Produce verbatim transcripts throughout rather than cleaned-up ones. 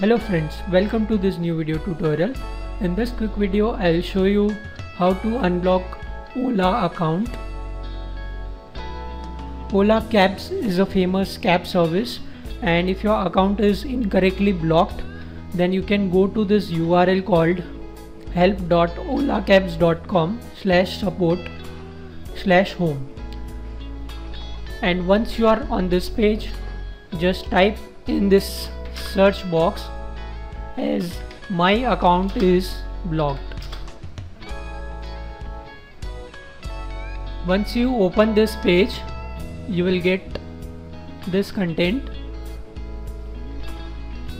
Hello friends, welcome to this new video tutorial. In this quick video I'll show you how to unblock Ola account. Ola Cabs is a famous cab service, and if your account is incorrectly blocked, then you can go to this U R L called help dot olacabs dot com slash support slash home, and once you are on this page, just type in this search box as my account is blocked. Once you open this page, you will get this content.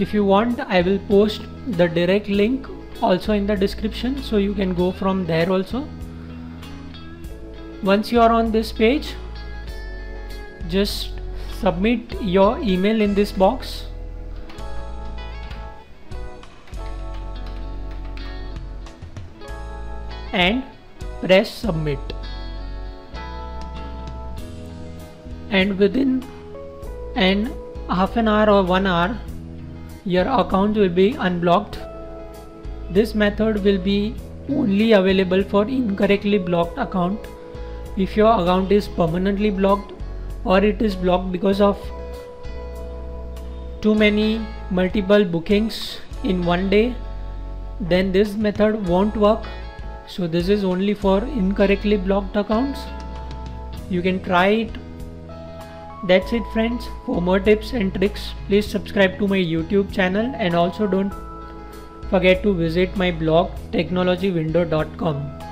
If you want, I will post the direct link also in the description, so you can go from there also. Once you are on this page, just submit your email in this box. And press submit. And within an half an hour or one hour, your account will be unblocked. This method will be only available for incorrectly blocked account. If your account is permanently blocked, or it is blocked because of too many multiple bookings in one day, then this method won't work. So this is only for incorrectly blocked accounts. You can try it. That's it friends. For more tips and tricks, please subscribe to my YouTube channel, and also don't forget to visit my blog technology window dot com.